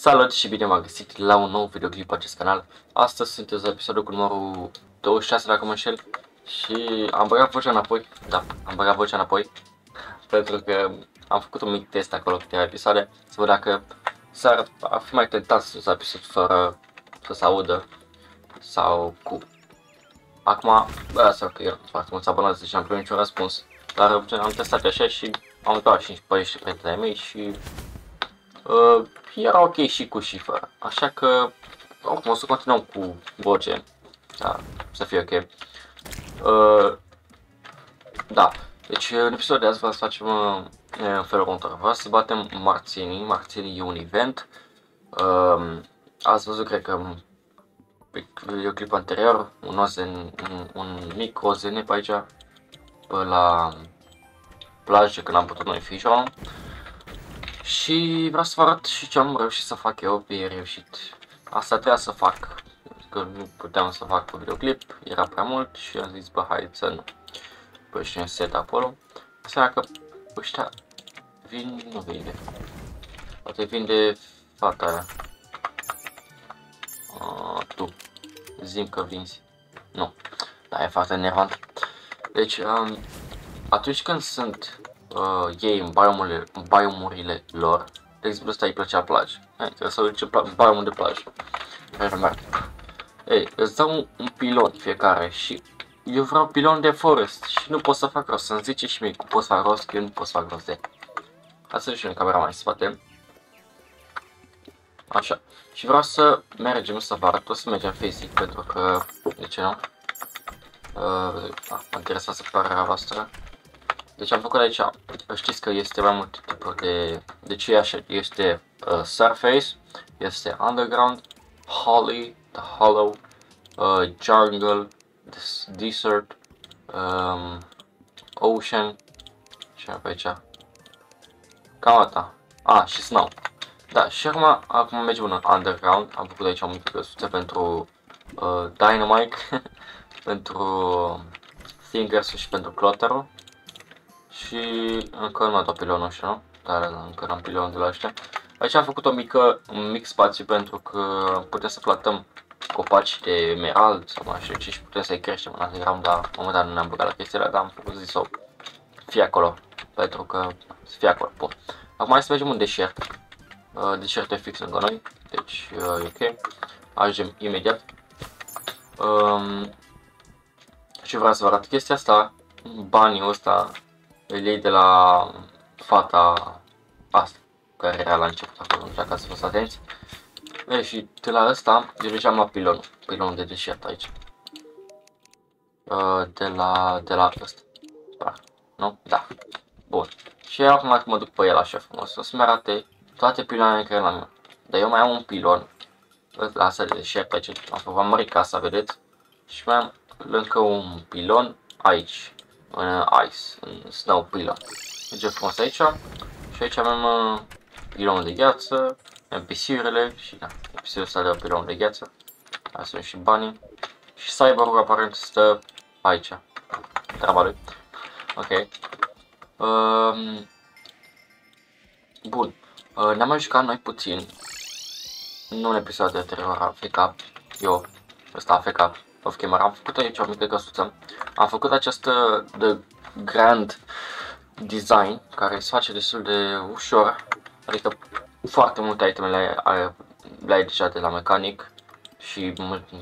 Salut și bine m-am găsit la un nou videoclip pe acest canal. Astăzi sunteți la episodul cu numărul 26, dacă mă înșel. Și am băgat vocea înapoi. Da, am băgat vocea înapoi, pentru că am făcut un mic test acolo câteva episoade, să văd dacă ar fi mai tentat să episod fără să se audă sau cu. Acum, bă, să că eu foarte mulți abonați, deci am primit niciun răspuns. Dar am testat așa și am luat 5 păiești prietenii mei și era ok și cu și fără. Așa că, oricum, o să continuăm cu voce, da, să fie ok. Da, deci în episodul de azi vreau să facem în felul următor. Vreau să batem marțienii, e un event. Ați văzut, cred că, pe videoclip anterior, un mic OZN pe aici, pe la plajă, când am putut noi fișoarul. Și vreau să vă arăt și ce am reușit să fac eu, că e reușit. Asta trebuia să fac, că nu puteam să fac pe videoclip, era prea mult și am zis, bă, hai să nu. Păi și un set acolo. Asta că ăștia vin, nu vine. Poate vinde fata aia. Tu, zi-mi că vinzi. Nu, da, e foarte nervant. Deci, atunci când sunt ei în biomurile lor, de exemplu, ăsta îi plăcea plajă. Hai, trebuie să ducem biomul de plajă. Ei, îți dau un pilon fiecare și eu vreau pilon de forest și nu pot să fac rost. Să-mi zice și mie cum pot să fac rost, că eu nu pot să fac rost de. Hai să ducem camera mai în spate. Așa. Și vreau să mergem să vă arăt, o să mergem fizic, pentru că, de ce nu? Mă interesează părerea voastră. Deci am făcut aici, știți că este mai multe tipuri de... Deci e așa, este surface, este underground, holly, the hollow, jungle, desert, ocean, și pe aici. Cam atâta. Ah, și snow. Da, și acum mergem în underground, am făcut aici o mică căsuță pentru dynamite, pentru fingers-ul și pentru clutter-ul. Și încă nu am dat pilonul ăștia, nu? Dar încă n-am pilonul de la ăștia. Aici am făcut un mic spațiu pentru că putem să plantăm copaci de emerald sau mai știu ce și putem să-i creștem în Instagram, dar momentan nu ne-am băgat la chestiile, dar am făcut zis să fie acolo, pentru că să fie acolo. Bun. Acum hai să mergem în deșert. Deșertul e fix lângă noi, deci e ok. Ajungem imediat. Și vreau să vă arăt chestia asta, banii ăsta. Îl iei de la fata asta, care era la început acolo, nu știu dacă ați fost atenți. Ei, și de la ăsta, eu deja am luat pilonul de deșert aici. De la ăsta, nu? Da. Bun. Și acum dacă mă duc pe el așa frumos, o să-mi arate toate piloanele care le-am eu. Dar eu mai am un pilon, la asta de deșert aici, am mărit casa, vedeți? Și mai am încă un pilon aici. În ice, în snow pilon. Mergem frumos aici și aici avem pilonul de gheață, NPC-urile și da, NPC-ul ăsta de pilonul de gheață. Asta sunt și banii și cyborg aparent stă aici, treaba lui. Ok. Bun, ne-am mai jucat noi puțin, nu în episodul anterior am FK, eu ăsta am FK. Am făcut aici o mică căsuță, am făcut această de grand design care se face destul de ușor, adică foarte multe iteme le-ai deja de la mecanic și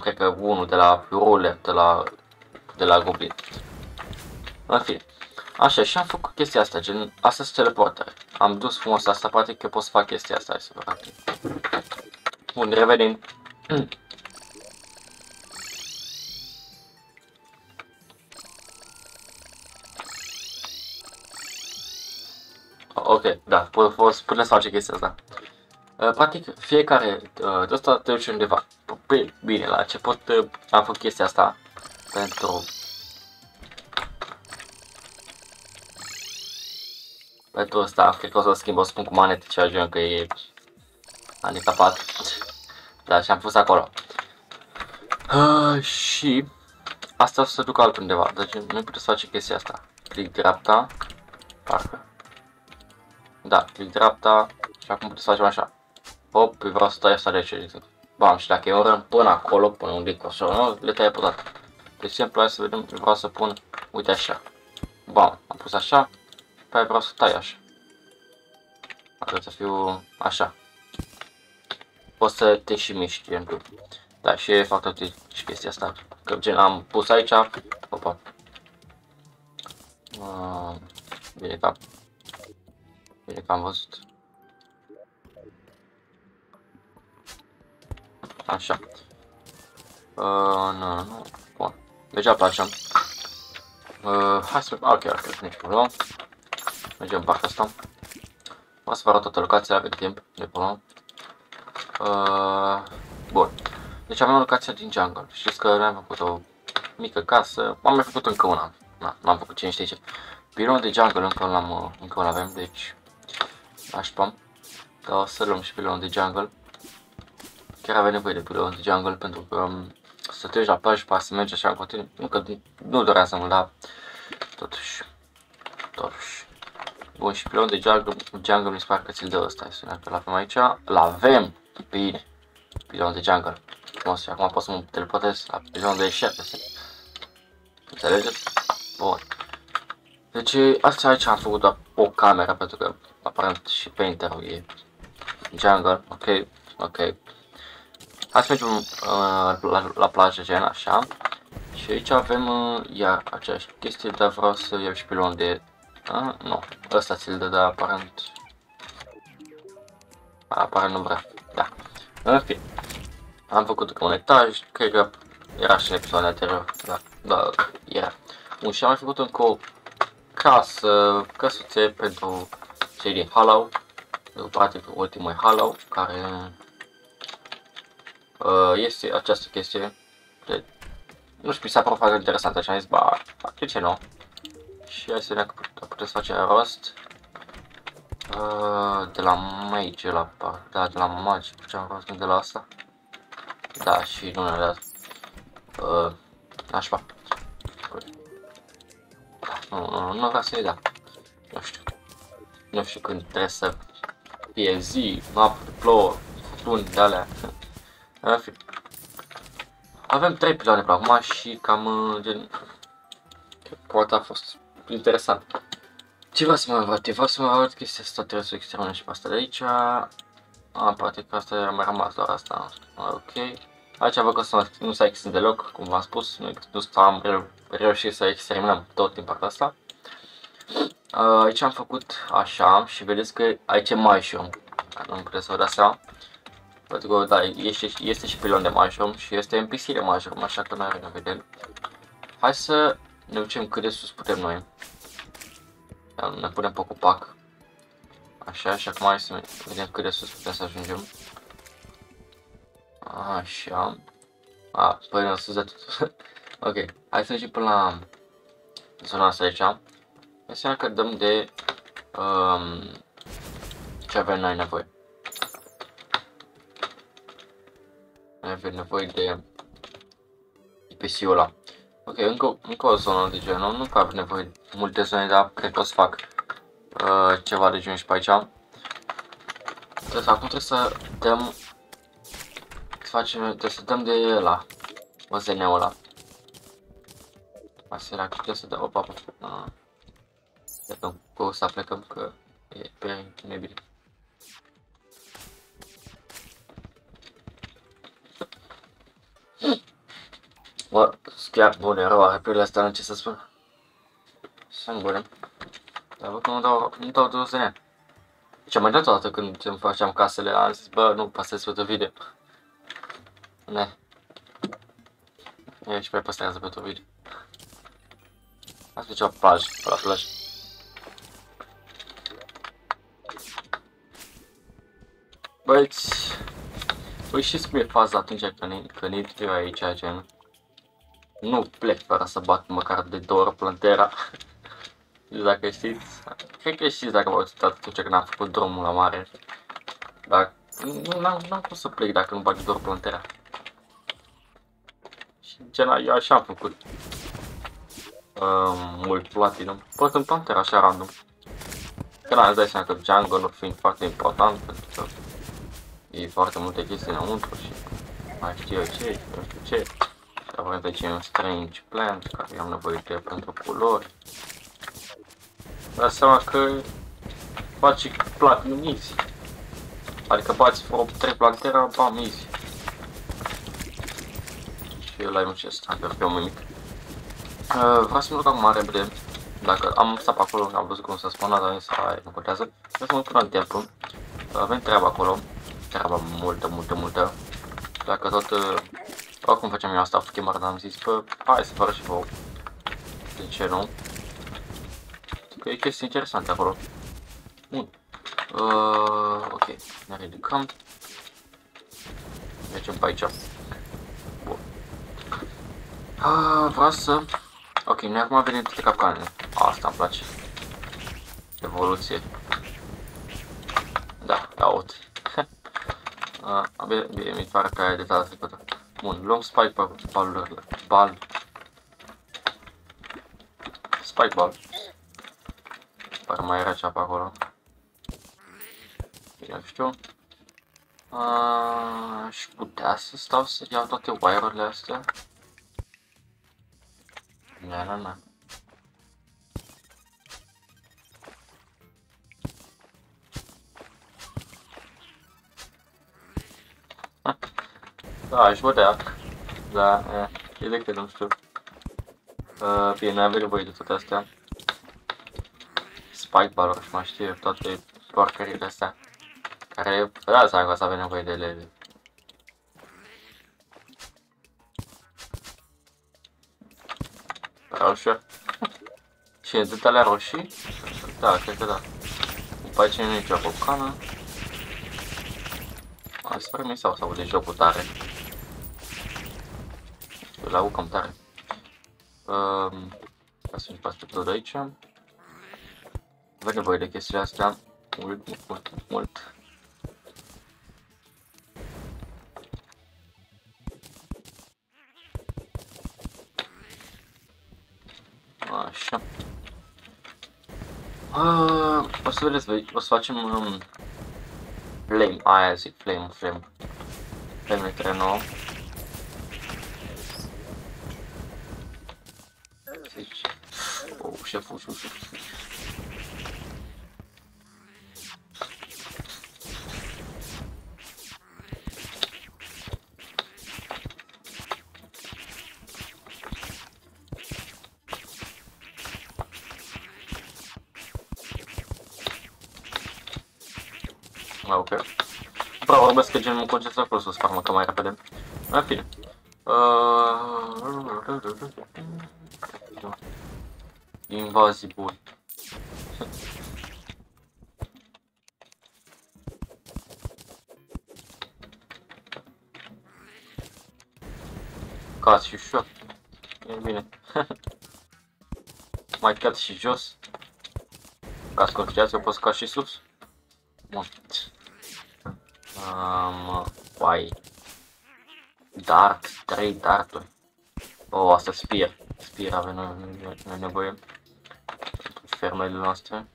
cred că unul de la role, de la goblin. În fine, așa și am făcut chestia asta, gen, asta sunt teleportere, am dus frumos asta, practic eu pot să fac chestia asta, hai să vă arăt. Bun, revenim. Ok, da, putem să facem chestia asta. Practic, fiecare de asta te duci undeva. Păi, bine, la început am făcut chestia asta pentru asta, cred că o să schimb, o spun cu manete ce ajung, că e maneta 4. Da, și am pus acolo. Și asta o să duc altundeva, deci nu putem să facem chestia asta. Click dreapta, parcă. Da, click dreapta și acum puteți să facem așa. Pop, asta e asta de aici, zic. Bam, și dacă eu răm până acolo, până unde cosoră, le tăie pe toate. De exemplu, hai să vedem, vreau să pun, uite așa. Bam, am pus așa, pe aia vreau să tai așa. Ar să fiu așa. Poți să te și miști, gen tu. Da, și fac toate și chestia asta. Că gen, am pus aici, opa. Bine că am văzut. Așa. Nu. Bun. Deja placem. Hai să... Ok, ar fi nici problemă. Mergem în partea asta. O să vă arăt toată locația, avem timp, de problemă. Bun. Deci avem locația din jungle. Știți că ne-am făcut o mică casă. Am mai făcut încă una. N-am făcut cine știe ce. Pilonul de jungle încă nu avem, deci... Așteptăm. Dar o să luăm și pilonul de jungle. Chiar avem nevoie de pilon de jungle pentru că să treci la plajă, pa să mergi așa în continuu. Nu durează mult, dar totuși. Bun, și pilon de jungle mi se pare că ți-l dă ăsta. Sunea că l-avem aici. L-avem! Bine! Pilon de jungle. Bun, și acum pot să mă teleportez la pilon de șerpe. Înțelegeți? Bun. Deci asta aici am făcut doar o cameră pentru că aparent și painterul e jungle. Ok. Hai să mergem la plajă, gen așa. Și aici avem iar aceeași chestie, dar vreau să iau și pilon de... nu, ăsta ți-l dă, dar aparent... Aparent nu vrea, da. În fine, am făcut un etaj, cred că era și în episodul anterior, da, era. Bun, și am mai făcut încă o căsuțe pentru cei din Hollow. Practic ultimul e Hollow, care... este această chestie de... Nu știu, mi s-a părut foarte interesant, așa am zis, ba, de ce nu? Și hai să vedem că puteți face rost de la mage la par, da, de la mage, puteam rost de la asta. Da, și nu ne-a dat așa. Nu vreau să-i da. Nu știu când trebuie să fie zi, noapte, plouă, luni de alea. Avem 3 piloane pe acum și cam gen... Poate a fost interesant. Ce vreau să mai arăt? Vreau să mai arăt chestia asta, trebuie să externăm și pe asta de aici. Poate că asta mi-a rămas doar asta. Ok. Aici văd că nu s-a extins deloc, cum v-am spus. Am reușit să exterminăm tot din partea asta. Aici am făcut așa și vedeți că aici e mushroom. Nu puteți să vă dați seama. Pentru că, da, este și pilon de mushroom și este NPC de mushroom, așa că nu are nevoie de el. Hai să ne ducem cât de sus putem noi. Ne punem pe copac. Așa, și acum hai să vedem cât de sus putem să ajungem. Așa. Păi în sus de tot. Ok, hai să mergem până la zona asta aici. Înseamnă că dăm de ce avem noi nevoie. Avem nevoie de PC-ul ăla. Ok, încă o zonă de genul, nu avem nevoie de multe zone, dar cred că o să fac ceva de genul și pe aici. Deci, acum trebuie să dăm, trebuie să dăm de ăla, OZN-ul ăla. Asta era, trebuie să dăm, opa. Iată, cu ăsta plecăm că e pe nebine. Bă, chiar bune, rău, arăpiurile astea, nu ce să spun. Sunt bune. Dar văd că nu dau de OZN. Deci am mai dat o dată când îmi faceam casele, am zis, bă, nu, pasez pe tot video. Ne. E și prea păstrează pe tot video. Ați făcea plajă, pe la plajă. Băieți, voi știți cum e faza atunci când intri aici, gen? Nu plec fără să bat măcar de 2 ori plantera. Dacă știți, cred că știți dacă v-au uitat atunci când am făcut drumul la mare. Dar n-am cum să plec dacă nu bag de 2 ori plantera. Și gen, eu așa am făcut. Mult platinum. Poate în plantera, așa random. Că n-am, îți dai seama că jungle-ul fiind foarte important pentru că e foarte multe chestii înăuntru și mai știu eu ce, nu știu ce. Și avem pe cei un strange plant care am nevoie de pentru culori. Dar seama că faci platinum easy. Adică bați 3 plantera, bam, easy. Și eu l-ai muncesc, adică pe un mic. Vreau să-mi duc acum repede. Dacă am stat pe acolo și am văzut cum se spune, dar nu contează. Vreau să mă duc până în templu. Avem treaba acolo. Treaba multă. Dacă tot... Acum facem eu asta, chemar, dar am zis, bă, hai să fără și vouă. De ce nu? Că e chestii interesante acolo. Bun. Ok, ne ridicăm. Mergem pe aici. Bun. Vreau să... Ok, noi acum venim toate capcanele. Asta îmi place. Evoluție. Da, aud. Bine, mi pare că e de data trecută. Bun, luăm spike ball. Parcă mai era cea pe acolo. Bine, știu. Aș putea să stau să iau toate wire-urile astea. Na. Da, aș putea. Da, e de cred, nu știu. Bine, noi avem nevoie de toate astea. Spike ball-uri și mai știu toate porcările astea. Care, da, seama că o să avem nevoie de ele. Roșie. Și de alea roșii? Da, cred că da. După aceea nu e nicio popcană. Asta mi s-au auzit de jocul tare. Îl aud cam tare. Ca să-mi pas pe tot de aici. Avem nevoie de chestiile astea. Mult. Așa. O să vedeți, o să facem flame, aia zic, flame. Flame care nouă. Zici. Oh, șeful. Ok. Bă, vorbesc că gen mă concentrez acolo să o sparmă că mai repede. În fine. Invazii buni. Cat și șoc. E bine. Mai cat și jos. Ca să concentrați, eu pot să cat și sus. Bun. Uai. Dart, 3 darturi. Oh, asta spear. Spear avem noi nevoie. Fermele noastre.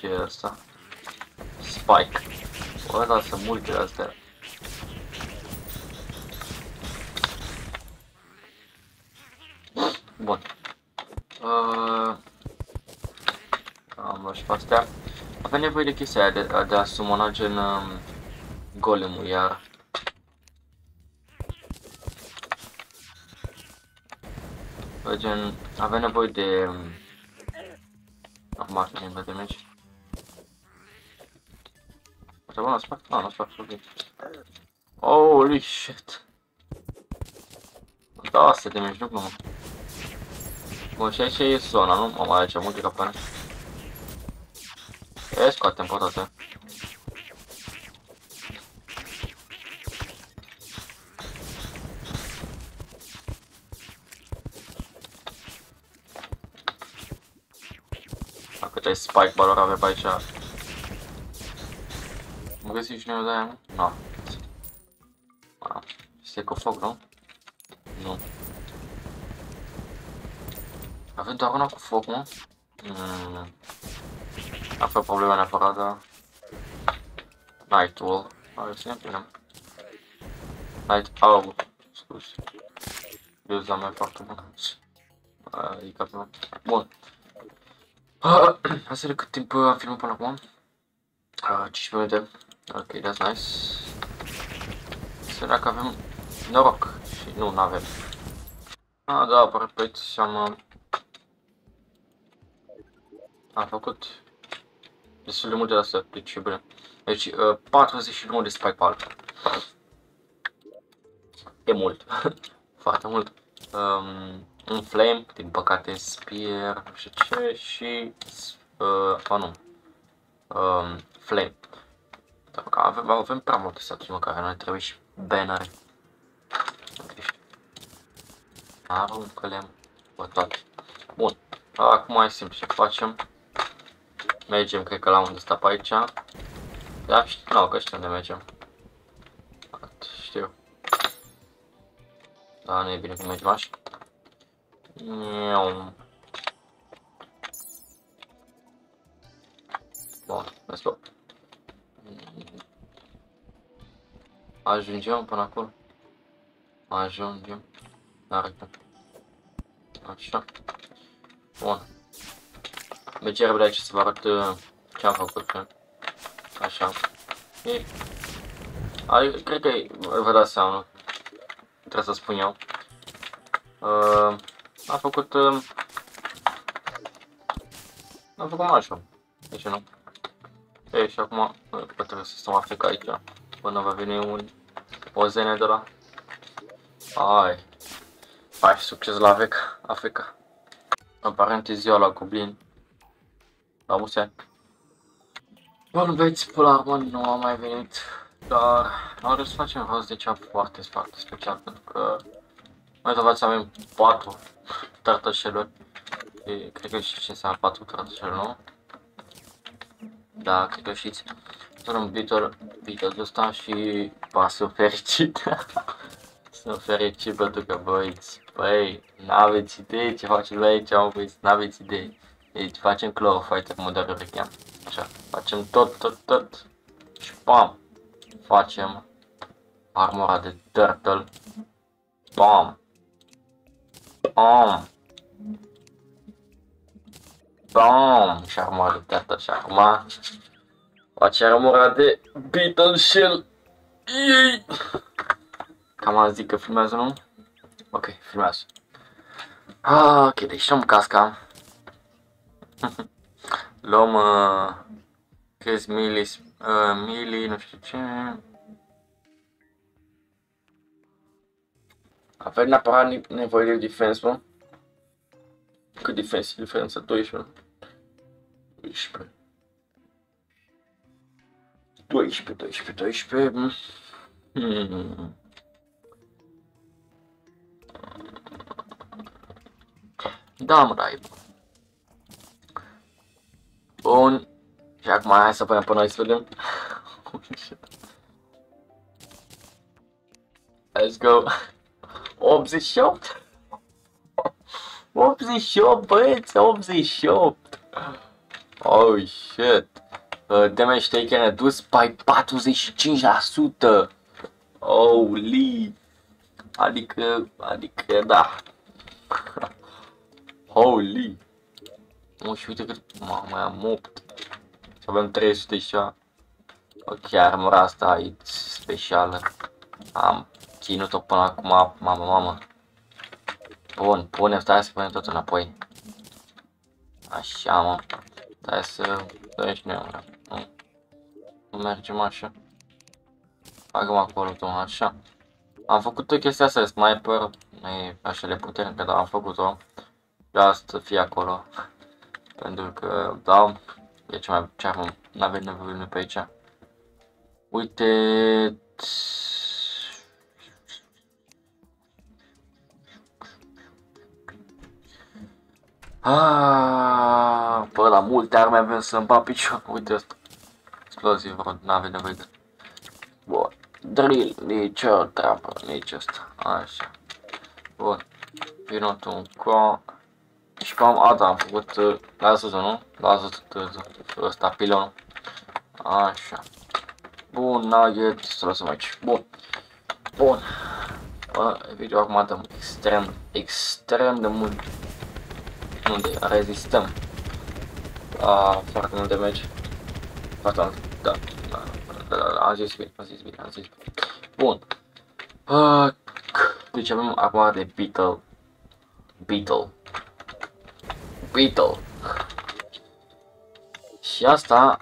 Ce e asta? Spike. Bă, dar sunt multe astea. Bun. Am luat și pe astea. Avem nevoie de chestia aia de a sumona gen golemul, iar... Gen, avem nevoie de... Acum ar fi nevoie de meci. Poate bă, n-ați fac? A, n-ați fac, ok. Holy shit! Da, astea de meci, nu glumă. Bun, și aici e zona, nu? Mă mai aici, multe capane. E, scoatem pe toate. A, câte spike ball-uri avem pe aici. Mă găsim și noi de aia, nu? Nu. Este cu foc, nu? Nu. Avem doar una cu foc, mă? A fost problema neapărat, dar... Night Wall. Hai să ne prindem. Night Owl. Scuze. Eu îți dau mai foarte mult. E capul meu. Bun. Asta de cât timp am filmat până acum? 15 minute. Ok, that's nice. Sper că avem noroc. Și nu, n-avem. Ah, da, apare peți și am... Am făcut destul de multe de astea, deci e bine. Deci, 49 de spike-pal. E mult. Foarte mult. Un flame, din păcate, spear, nu știu ce, și... nu. Flame. Dar că avem prea multe statui, măcar nu ne trebuie și banner. Aruncă-le-am pe toate. Bun. Acum e simplu ce facem. Mergem, cred că la unde sta pe aici. Da, nu, că știu unde mergem. Știu. Da, nu e bine cum mergem așa. Bun, let's go. Ajungem până acolo. Ajungem. Arată. Așa. Bun. Mergem repede aici să vă arăt ce am făcut. Așa. Cred că vă dați seama, trebuie să spun eu. Am făcut... am făcut așa. De ce nu? Ei, și acum trebuie să stăm aflic aici. Până va veni o zene de la... Ai. Ai succes la Africa. Aparent e ziua la Goblin. La mulți ani. Bun, băieți, până la urmă nu am mai venit. Dar am reușit să facem rost de cea foarte, foarte special. Pentru că... Noi toată față avem 4 tartășeluri. Cred că știți ce înseamnă 4 tartășeluri, nu? Da, cred că știți. În viitorul ăsta și... Ba, sunt fericit. Sunt fericit pentru că, băieți, n-aveți idee ce facem aici, băieți, n-aveți idee. Deci facem Cloverfighter, cum doar urechea. Așa, facem tot. Și pam! Facem armura de Turtle. Pam! Pam! Pam! Și armura de Turtle. Și acum facem armura de Beetle Shell. Iii! Cam azi zic că filmează, nu? Ok, filmează. Ah, ok, deci luăm casca. Luăm... crezi mili, nu știu ce... Avem neapărat nevoie de defense, mă? Cât defense e diferența? 12. Da, mă, da, e bun. Bun. Și acum hai să punem pe noi să vedem. Let's go. 88? 88, băieți, 88. Oh, shit. Damage taken redus by 45%. Holy. Adică, da. Holy! O, și uite cât... Mai am 8. Și avem 300 și a... Ok, armura asta e specială. Am ținut-o până acum, mamă. Bun, stai să punem totul înapoi. Așa, mă. Stai să... Dă-i și noi, mă. Nu mergem așa. Bagăm acolo, domnul, așa. Am făcut o chestia asta de sniper. Nu e așa de puternică, dar am făcut-o. Vreau să fie acolo, pentru că, da, e cea mai ceară, n-avem nevoie pe aici. Uite... Aaaa, bă, la multe arme avem să-mi bat picior, uite ăsta. Exploziv, bă, n-avem nevoie de... Bun, drill, nici o treabă, nici ăsta, așa. Bun, vino tu încă... Și cam asta am făcut, lasă-o, nu? Lasă-o ăsta, pilonul. Așa. Bun, nugget, să lăsăm aici. Bun. Bun. Video acum dăm extrem de mult. Unde rezistăm. Foarte mult de meci. Asta, da. Am zis bine, am zis bine. Bun. Deci avem acum de Beetle. Și asta,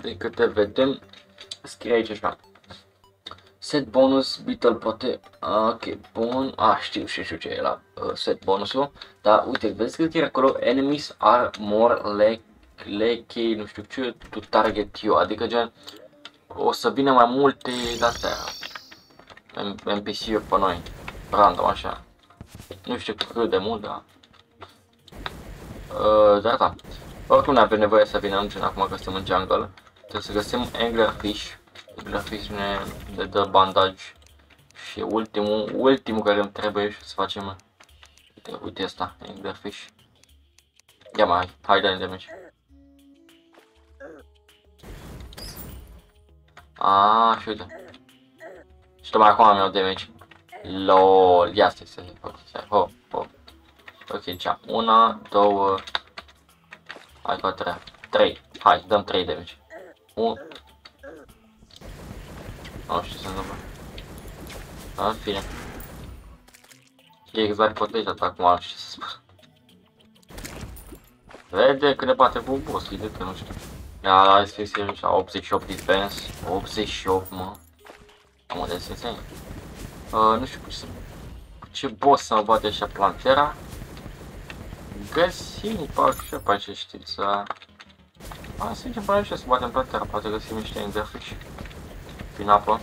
de câte vedem, scrie aici așa. Set bonus, Beetle poate, ok, bun, știu ce e la set bonusul, dar uite, vezi că e acolo, enemies are more lucky, nu știu ce, to target you, adică gen, o să vină mai multe de-astea, NPC-uri pe noi, random, așa, nu știu cât de mult, dar, dar da, oricum nu avem nevoie să vină, gen, acum că suntem în jungle, trebuie să găsim anglerfish. Grafici ne dă bandaj și ultimul care îmi trebuie și să facem, uite asta, grafici. Ia mai, hai dai de mici. Și uite. Și tocmai acum am eu de mici. LOL, ia stai, hop. Ok, cea, una, două, hai cu treia, trei, hai, dăm trei de mici. Nu știu ce se întâmplă. În fine. E exact potrivit acum, nu știu ce să spun. Vede cât de bate cu boss, uite-te, nu știu. Ia, la SFC, 88 defense, 88, mă. Am de SFC. Nu știu cum să... Ce boss să mă bate așa plantera? Găsim, parcă, pe aici știința. Să zicem, până aici să batem plantera, poate găsim niște engrefici. Prin apă.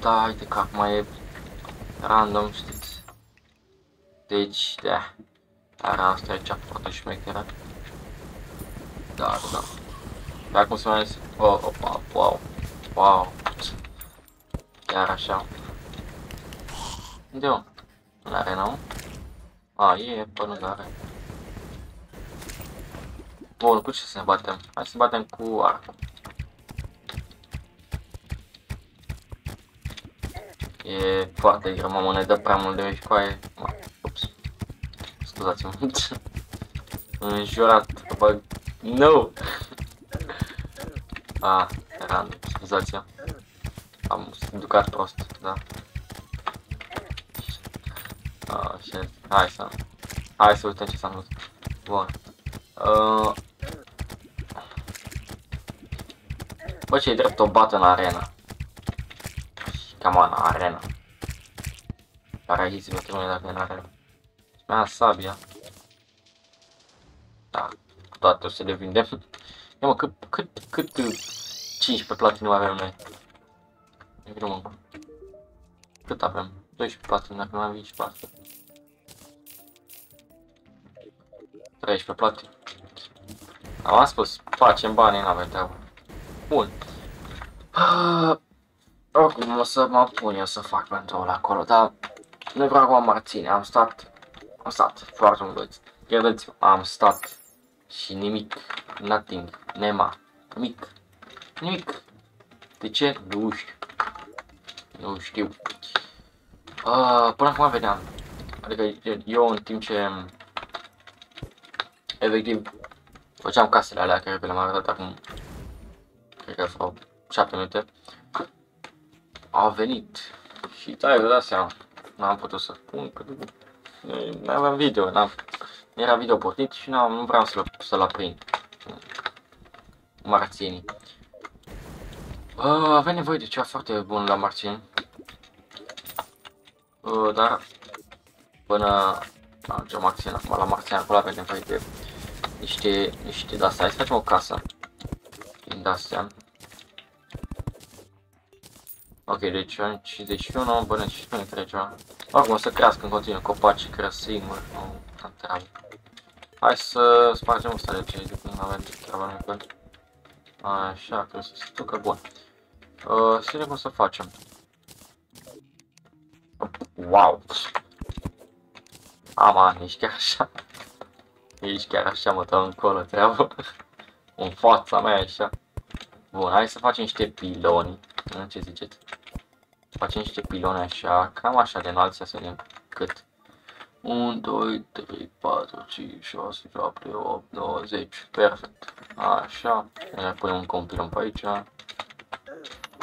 Da, uite că acum e random, știți. Deci, da. Dar asta e cea foarte șmecheră. Da. Dar cum se mai zice? Opa, wow. Iar așa. Unde-o? Nu are, nu? E până nu are. Bun, cu ce să ne batem? Hai să ne batem cu arcul. E foarte greu, mă ne dă prea mult de mici coaie. Ups. Scuzați-mă. Înjurat, bă. No! Random, scuzați-mă. Am ducat prost, da. Shit. Hai să uităm ce s-a întâmplat. Bun. Bă, ce-i drept o bată în arena. Cam on, arena. Dar aici se bătrâne dacă e în arena. Mi-a sabia. Da, cu toate o să le vindem. Ia mă, cât 15 platinum avem noi? Cât avem? 12 platinum, dacă nu avem 15 platinum. 13 platinum. Am spus, facem bani, n-avem treabă. Bun. Oricum o să mă pun eu să fac pentru ăla acolo, dar nu vreau acum m-ar ține, am stat foarte mult. Credeți-mă, am stat și nimic, nothing, nema, nimic. De ce? Nu știu. Până acum vedeam, adică eu în timp ce efectiv făceam casele alea, cred că le-am arătat acum, cred că vreo 7 minute. Au venit și da, vă dați seama, n-am putut să pun, că n-aveam video, era video pornit și nu vreau să-l aprind. Marțienii. Avem nevoie de ceva foarte bun la marțieni. Dar până ajungem acțiune acum la marțieni, acolo avem nevoie de niște de-astea, hai să facem o casă din de-astea. Ok, deci în 51, bă, și spune că ceva. Oricum o să crească în continuu, copaci cresc singur, nu treabă. Hai să spargem ăsta de cei de când avem treaba noi cu el. Așa, cred să se ducă, bun. Să vedem cum să facem. Uau! Ama, nici chiar așa. Nici chiar așa, mă, dăm încolo treabă. În fața mea, așa. Bun, hai să facem niște piloni. Ce ziceți? Facem niște piloni așa, cam așa de înalt, să vedem cât. 1, 2, 3, 4, 5, 6, 7, 8, 9, 10. Perfect. Așa. Ne punem un compilăm pe aici.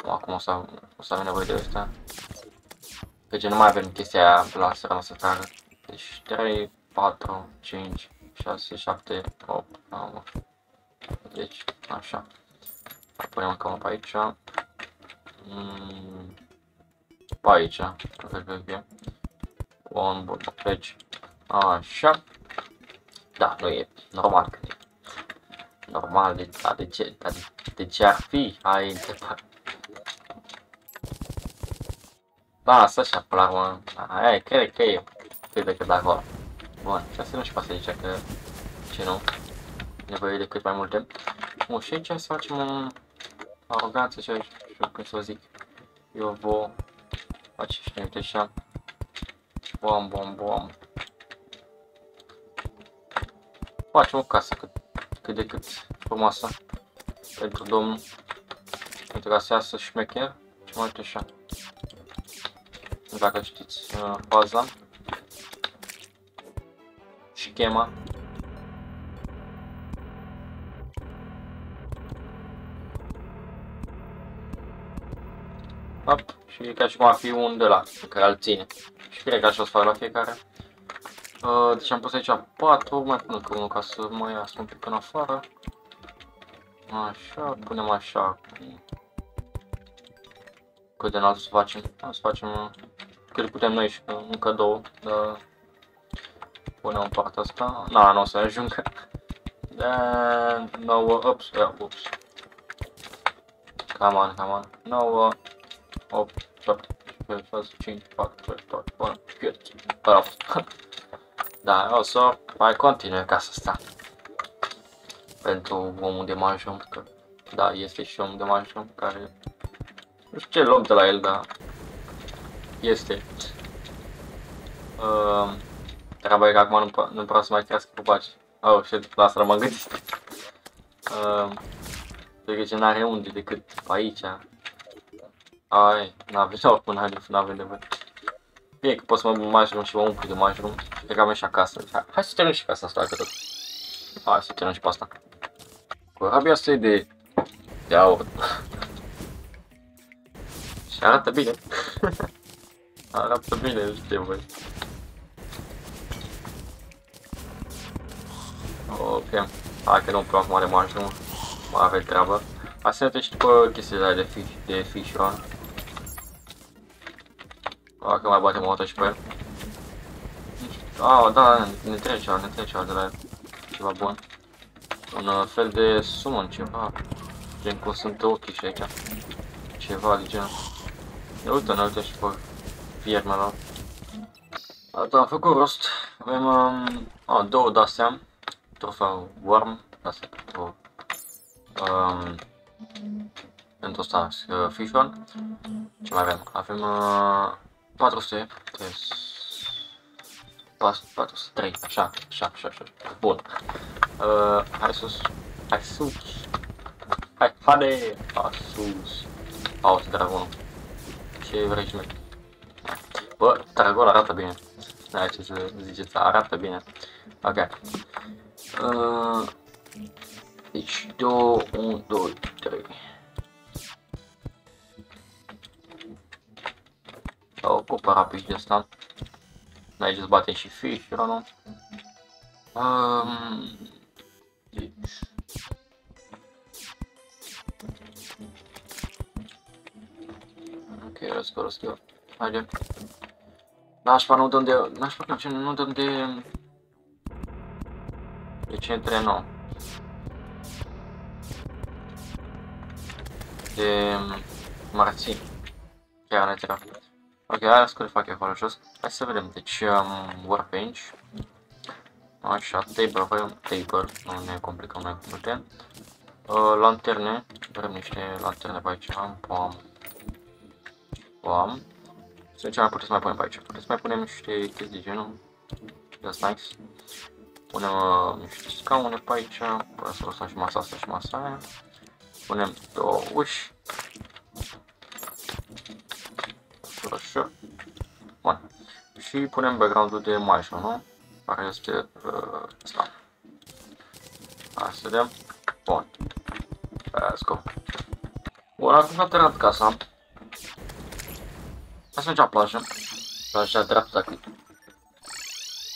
Acum o să avem nevoie de ăsta. Deci nu mai avem chestia aia la săra să tară. Deci 3, 4, 5, 6, 7, 8, 9, 10. Așa. Punem încă unul pe aici. Pe aici. Bun, bun, deci, așa. Da, nu e normal că e. Normal, de ce ar fi? Hai, întrebat. Lasă așa, până la urmă. Aia, cred că e. Cred decât de acolo. Bun, și asta nu știu pasă aici, că... Ce nu? Nevoie de cât mai multe. Bun, și aici să facem un... Aroganță, așa, știu cum să o zic. Eu vă... Face și uite așa. Bom, bom, bom. Facem o casă cât de cât frumoasă. Pentru domnul. Pentru ca să iasă șmecher. Și mai uite așa. Dacă citiți baza. Schema. Hop. Și e ca și cum ar fi un de la care îl ține. Și cred că așa o să fac la fiecare. Deci am pus aici 4, mai pun încă unul ca să mă iasă un pic în afară. Așa, punem așa. Cât de înalt o să facem? O să facem cât putem noi și încă 2. Dar punem în partea asta. Na, nu o să ajungă. Da, 9, ups, ups. Come on, come on. 9, 8, 7. 6, 5, 4, 4, 4, 5, bravo. Da, o să mai continui casa asta. Pentru omul de majum, că da, este și omul de majum care... Nu știu ce luăm de la el, dar... Este. Treaba e că acum nu vreau să mai crească copaci. Oh, shit, la asta m-am gândit. Deci n-are unde decât aici. Ai, n-avem nevoie. Bine că pot să mă bun mushroom și mă umplu de mushroom. Cred că am ieșit acasă. Hai să terminăm și casa asta, dacă tot. Hai să terminăm și pe asta. Corabia asta e de aur. Și arată bine. Arată bine, nu știu voi. Ok, hai că nu-mi plau acum de mushroom. Mai avem treabă. Asemenea și după chestiile de fish run. Dacă mai batem o dată și pe el. Ah, da, ne trece de la el. Ceva bun. Un fel de summon, ceva. Gen cum sunt ochii și aici. Ceva de genul. Ne uită, ne uită și pe viermelor. Asta am făcut rost. Avem două de-astea. Trofeu worm. Asta pentru... Pentru asta, Fishon. Ce mai avem? Avem 403, așa. Bun. Hai sus. Hai sus. Hai, hade! A sus. Auzi, dragonul. Ce vrei și merg? Bă, dragonul arată bine. N-ai ce să ziceți, arată bine. Ok. Deci, 1, 2, 3. 4, cupă rapid de asta. Aici îți batem și fish, eu nu. Deci... Ok, răscăr. Haide. Nașpa nu dăm de... Nașpa că nu dăm de... De ce între nou? De marții. Chiar ne trebuie. Ok, hai să le fac eu acolo jos. Hai să vedem. Deci workbench. Așa, table, avem table. Nu ne complicăm mai multe. Lanterne. Vrem niște lanterne pe aici. Pam, pam. Să zicem, mai putem să mai punem pe aici. Putem să mai punem niște chestii de genul. That's nice. Punem niște scaune pe aici. Punem să lăsăm și masa asta și masa aia. Punem două uși. Așa. Bun. Și punem background-ul de Marshall, nu? Care este ăsta. Hai să vedem. Bun. Let's go. Bun, acum s-a terminat casa. Hai să mergem la plajă. Plaja dreapta cât.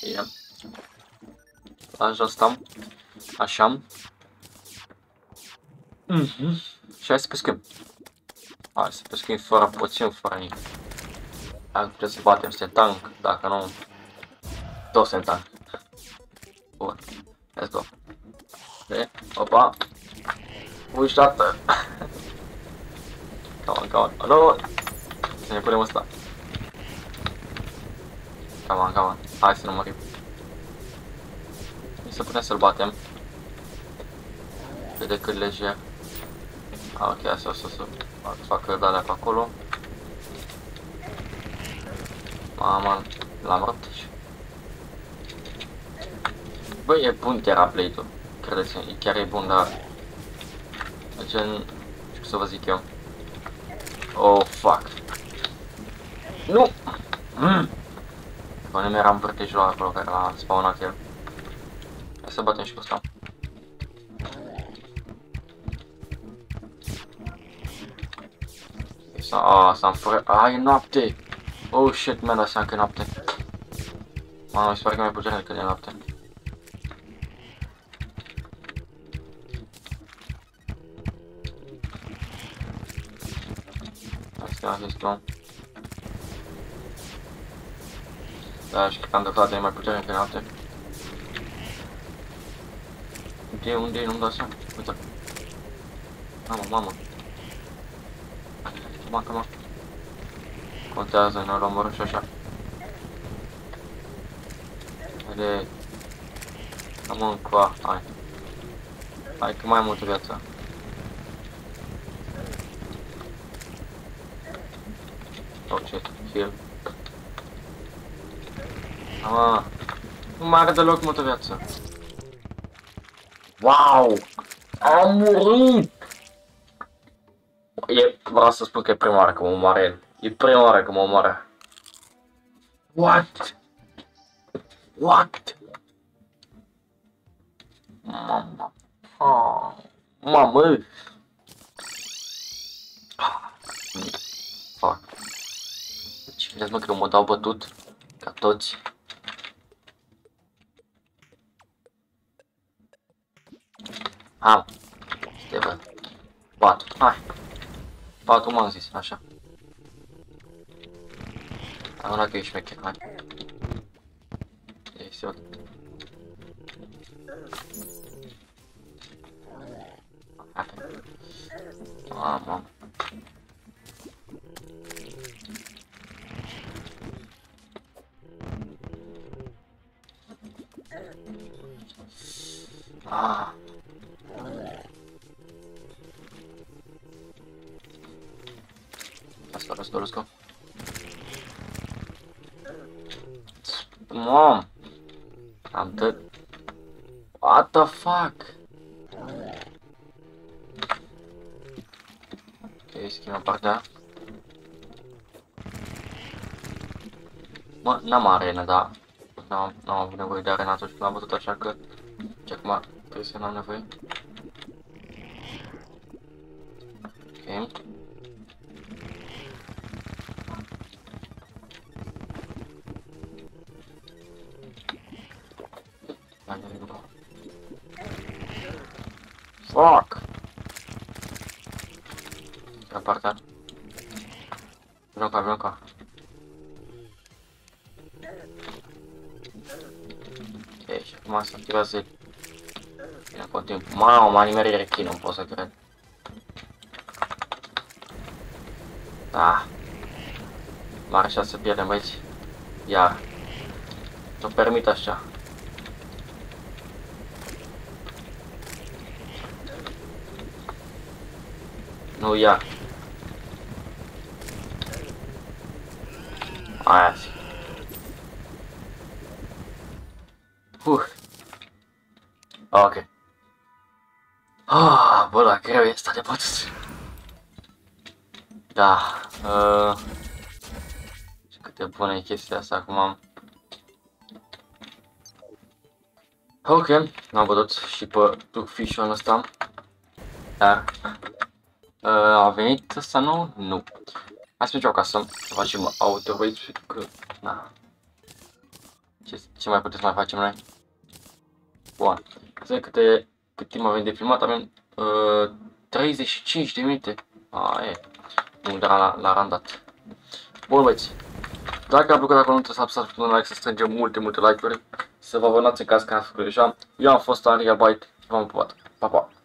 Bine. Plaja asta. Așa. Și hai să pescuim. Hai să pescuim fără puțin, fără nimic. Hai, putem să batem, suntem tank, dacă nu... Toți suntem tank. Bun. Let's go. Ok, opa. Uși dată. Come on, come on. Alo! Să ne punem ăsta. Come on, come on. Hai să nu mărim. Să putem să-l batem. Vede cât lejer. Ok, asta o să facă de-alea pe acolo. Mama, l-am rupt. Băi, e bun Terrablade-ul. Credeți-mă, chiar e bun, dar... Gen... Nu știu să vă zic eu. Oh, fuck. Nu! Bă, nu eram vârtejul acolo care l-a spawnat el. Hai să batem și cu ăsta. Ah, s-a înfărat. Ah, e noapte! Oh shit, mi-am dat seama că e noapte. Mamă, mi se pare că e mai puternic decât e noapte. Asta e acest om. Da, și că am dreptate, e mai puternic decât e noapte. De unde e? Nu-mi dau seama. Uite-l. Mamă, mamă. Cam, cam. Contează, ne-l omorâm și așa. Haide. Cam încoa, hai. Hai că mai am multă viață. Ok, kill. Ah, nu mai are deloc multă viață. Wow! Am murit! Vreau să spun că e prima oară că mă omoară el. E prima oară că mă omoară. What? What? Mamă. Oh. Mamă. Fuck. Ce vedeți, mă, că mă dau bătut? Ca toți. Am. Te văd. 4. Hai. 4 m-am zis, așa. Am luat că e șmecher, hai. Este ok. Mamă. Ah. Let's go. Mom, I'm dead. What the fuck? Okay, schimbăm partea. Mă, n-am arenă, dar n-am avut nevoie de arenă atunci când l-am văzut, așa că ce acum trebuie să n-am nevoie. Ok. Fuck! Pe partea. Vinoca, vinoca. Ok, și acum se activează. Bine, continuu. Mamă, m-a nimerit rechinul, pot să cred. Da. M-ar așa să pierdem, băieți. Iar. Nu permit așa. Nu ia. Classic. Ok. Ah, bă, la greu e asta de putut. Da. Și câte bune e chestia asta acum am. Ok, n-am văzut și pe Duckfish-ul ăsta. Dar a venit ăsta nou? Nu. Hai să mergem acasă, să facem auto-rate, că... na. Ce mai putem să mai facem noi? Bun. Să vedem cât timp avem de filmat. Avem 35 de minute. Aie. Nu, dar la randat. Bun, băieți. Dacă a plăcut acolo, nu trebuie să apăsați un like, să strângem multe like-uri. Să vă abonați în caz că n-ați făcut deja. Eu am fost UnRealBite. V-am pupat. Pa, pa!